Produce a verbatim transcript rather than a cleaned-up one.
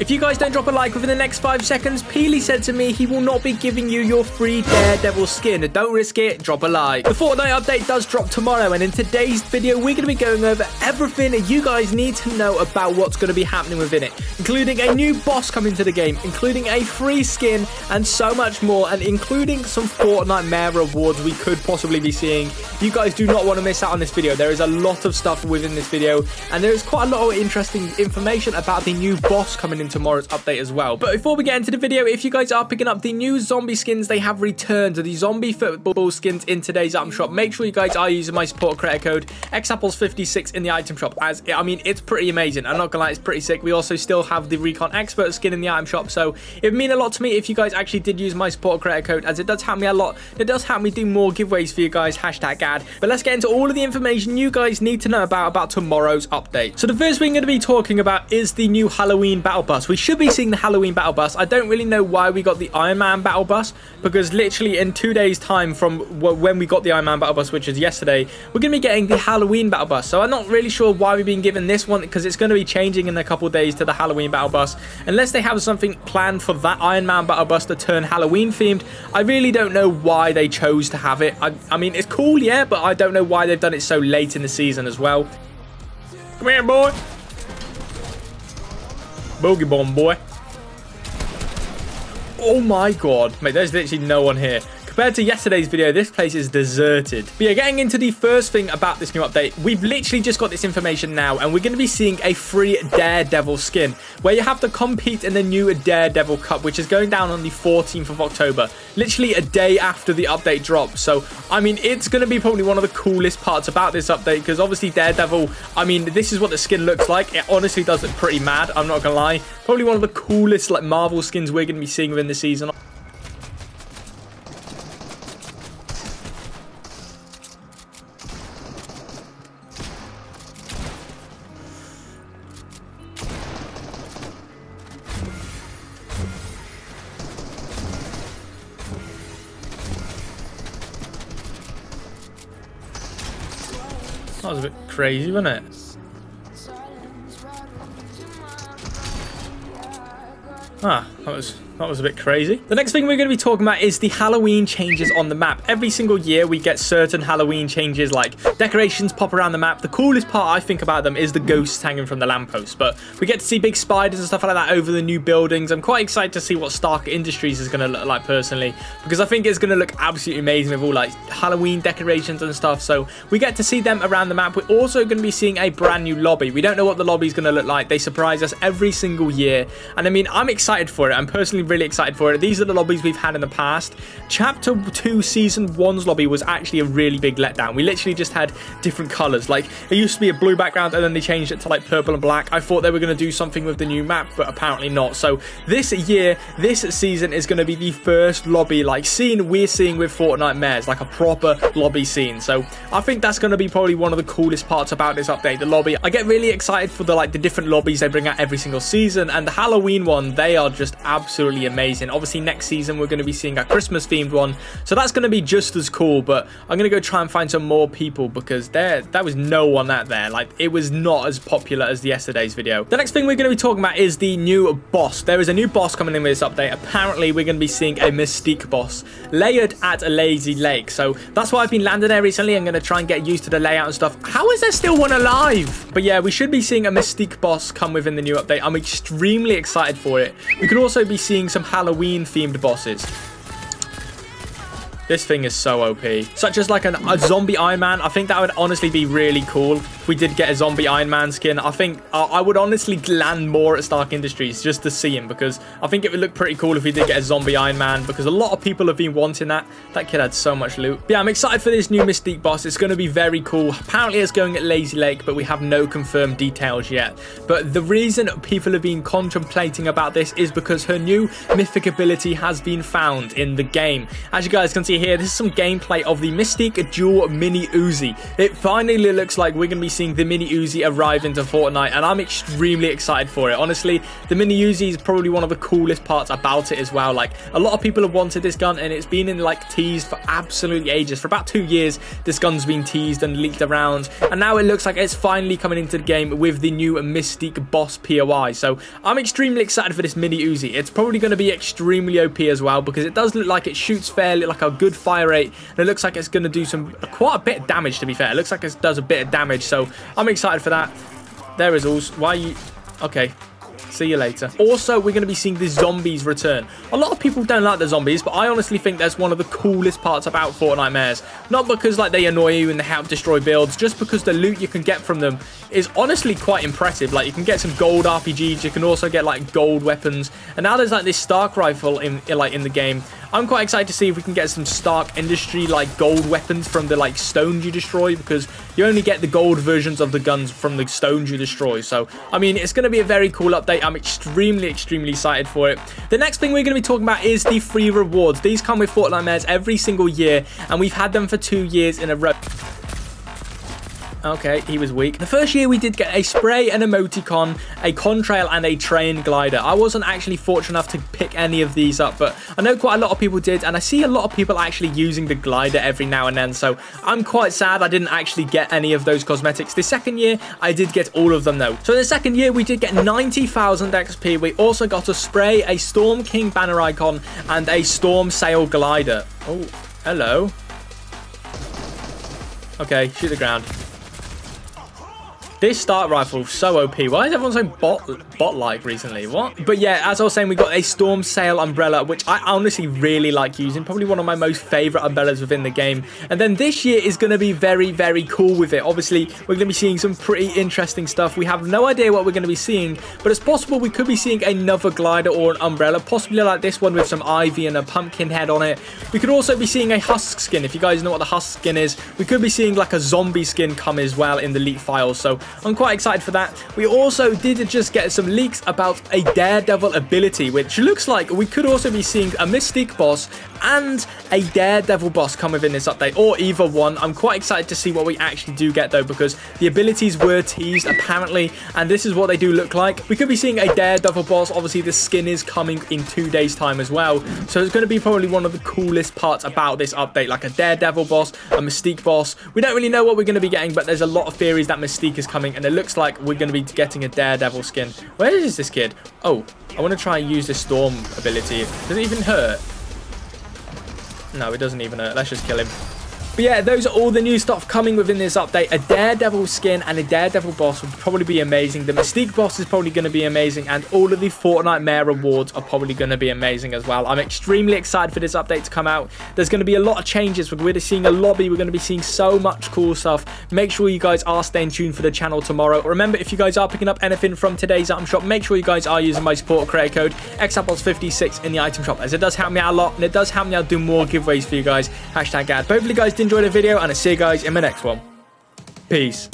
If you guys don't drop a like within the next five seconds, Peely said to me he will not be giving you your free Daredevil skin. Don't risk it, drop a like. The Fortnite update does drop tomorrow, and in today's video, we're going to be going over everything you guys need to know about what's going to be happening within it, including a new boss coming to the game, including a free skin, and so much more, and including some Fortnitemares rewards we could possibly be seeing. You guys do not want to miss out on this video. There is a lot of stuff within this video, and there is quite a lot of interesting information about the new boss coming in tomorrow's update as well. But before we get into the video, if you guys are picking up the new zombie skins, they have returned the zombie football skins in today's item shop. Make sure you guys are using my support credit code x apples fifty-six in the item shop, as I mean, it's pretty amazing. I'm not gonna lie, it's pretty sick. We also still have the Recon Expert skin in the item shop, so it would mean a lot to me if you guys actually did use my support credit code, as it does help me a lot. It does help me do more giveaways for you guys, hashtag ad. But let's get into all of the information you guys need to know about about tomorrow's update. So the first thing we're gonna be talking about is the new Halloween Battle Bus. We should be seeing the Halloween Battle Bus. I don't really know why we got the Iron Man Battle Bus, because literally in two days time from when we got the Iron Man Battle Bus, which is yesterday, we're going to be getting the Halloween Battle Bus. So I'm not really sure why we've been given this one, because it's going to be changing in a couple of days to the Halloween Battle Bus, unless they have something planned for that Iron Man Battle Bus to turn Halloween themed. I really don't know why they chose to have it. I, I mean, it's cool, yeah, but I don't know why they've done it so late in the season as well. Come here, boy. Bogey bomb, boy. Oh my god. Mate, there's literally no one here. Compared to yesterday's video, this place is deserted. But yeah, getting into the first thing about this new update, we've literally just got this information now, and we're going to be seeing a free Daredevil skin, where you have to compete in the new Daredevil Cup, which is going down on the fourteenth of October, literally a day after the update drops. So, I mean, it's going to be probably one of the coolest parts about this update, because obviously Daredevil, I mean, this is what the skin looks like. It honestly does look pretty mad, I'm not going to lie. Probably one of the coolest, like, Marvel skins we're going to be seeing within the season. That was a bit crazy, wasn't it? Ah, that was... That was a bit crazy. The next thing we're going to be talking about is the Halloween changes on the map. Every single year we get certain Halloween changes, like decorations pop around the map. The coolest part I think about them is the ghosts hanging from the lampposts, but we get to see big spiders and stuff like that over the new buildings. I'm quite excited to see what Stark Industries is going to look like personally, because I think it's going to look absolutely amazing with all like Halloween decorations and stuff. So we get to see them around the map. We're also going to be seeing a brand new lobby. We don't know what the lobby is going to look like. They surprise us every single year, and I mean, I'm excited for it. I'm personally really excited for it. These are the lobbies we've had in the past. Chapter two Season one's lobby was actually a really big letdown. We literally just had different colours. Like, it used to be a blue background, and then they changed it to like purple and black. I thought they were going to do something with the new map, but apparently not. So this year, this season is going to be the first lobby like scene we're seeing with Fortnitemares, like a proper lobby scene. So I think that's going to be probably one of the coolest parts about this update, the lobby. I get really excited for the like the different lobbies they bring out every single season, and the Halloween one, they are just absolutely amazing. Obviously next season we're going to be seeing a Christmas themed one, so that's going to be just as cool. But I'm going to go try and find some more people, because there that was no one out there. Like, it was not as popular as yesterday's video. The next thing we're going to be talking about is the new boss. There is a new boss coming in with this update. Apparently we're going to be seeing a Mystique boss layered at a Lazy Lake, so that's why I've been landing there recently. I'm going to try and get used to the layout and stuff. How is there still one alive? But yeah, we should be seeing a Mystique boss come within the new update. I'm extremely excited for it. We could also be seeing some Halloween themed bosses. This thing is so O P. Such as like an, a zombie Iron Man. I think that would honestly be really cool if we did get a zombie Iron Man skin. I think I, I would honestly land more at Stark Industries just to see him, because I think it would look pretty cool if we did get a zombie Iron Man, because a lot of people have been wanting that. That kid had so much loot. But yeah, I'm excited for this new Mystique boss. It's going to be very cool. Apparently it's going at Lazy Lake, but we have no confirmed details yet. But the reason people have been contemplating about this is because her new mythic ability has been found in the game. As you guys can see, here, this is some gameplay of the Mystique dual mini Uzi. It finally looks like we're going to be seeing the mini Uzi arrive into Fortnite, and I'm extremely excited for it. Honestly, the mini Uzi is probably one of the coolest parts about it as well. Like, a lot of people have wanted this gun, and it's been in like teased for absolutely ages. For about two years, this gun's been teased and leaked around, and now it looks like it's finally coming into the game with the new Mystique boss P O I. So I'm extremely excited for this mini Uzi. It's probably going to be extremely O P as well, because it does look like it shoots fairly, like a good fire rate, and it looks like it's going to do some quite a bit of damage, to be fair. It looks like it does a bit of damage, so I'm excited for that. There is also, why are you, okay, see you later. Also, we're going to be seeing the zombies return. A lot of people don't like the zombies, but I honestly think that's one of the coolest parts about Fortnitemares. Not because like they annoy you and they help destroy builds, just because the loot you can get from them is honestly quite impressive. Like, you can get some gold R P Gs, you can also get like gold weapons, and now there's like this Stark rifle in like in the game. I'm quite excited to see if we can get some Stark Industry like gold weapons from the like stones you destroy, because you only get the gold versions of the guns from the stones you destroy. So I mean, it's going to be a very cool update. I'm extremely, extremely excited for it. The next thing we're going to be talking about is the free rewards. These come with Fortnitemares every single year, and we've had them for two years in a row. Okay, he was weak. The first year we did get a spray, an emoticon, a contrail, and a train glider. I wasn't actually fortunate enough to pick any of these up, but I know quite a lot of people did, and I see a lot of people actually using the glider every now and then, so I'm quite sad I didn't actually get any of those cosmetics. The second year, I did get all of them though. So in the second year, we did get ninety thousand X P. We also got a spray, a Storm King banner icon, and a Storm Sail glider. Oh, hello. Okay, shoot the ground. This Stark rifle, so O P. Why is everyone so bot, bot-like recently? What? But yeah, as I was saying, we got a Storm Sail umbrella, which I honestly really like using. Probably one of my most favourite umbrellas within the game. And then this year is going to be very, very cool with it. Obviously, we're going to be seeing some pretty interesting stuff. We have no idea what we're going to be seeing, but it's possible we could be seeing another glider or an umbrella, possibly like this one with some ivy and a pumpkin head on it. We could also be seeing a husk skin. If you guys know what the husk skin is, we could be seeing like a zombie skin come as well in the leak files. So I'm quite excited for that. We also did just get some leaks about a Daredevil ability, which looks like we could also be seeing a Mystique boss and a Daredevil boss come within this update, or either one. I'm quite excited to see what we actually do get though, because the abilities were teased apparently, and this is what they do look like. We could be seeing a Daredevil boss. Obviously, the skin is coming in two days time as well, so it's going to be probably one of the coolest parts about this update, like a Daredevil boss, a Mystique boss. We don't really know what we're going to be getting, but there's a lot of theories that Mystique is coming, and it looks like we're going to be getting a Daredevil skin. Where is this kid? Oh, I want to try and use this Storm ability. Does it even hurt? No, it doesn't even hurt. Let's just kill him. But yeah, those are all the new stuff coming within this update. A Daredevil skin and a Daredevil boss would probably be amazing. The Mystique boss is probably going to be amazing, and all of the Fortnitemare rewards are probably going to be amazing as well. I'm extremely excited for this update to come out. There's going to be a lot of changes. We're going to be seeing a lobby. We're going to be seeing so much cool stuff. Make sure you guys are staying tuned for the channel tomorrow. Remember, if you guys are picking up anything from today's item shop, make sure you guys are using my support creator code x apples fifty-six in the item shop, as it does help me out a lot, and it does help me out do more giveaways for you guys. Hashtag ad. Hopefully, guys, enjoy the video, and I'll see you guys in my next one. Peace.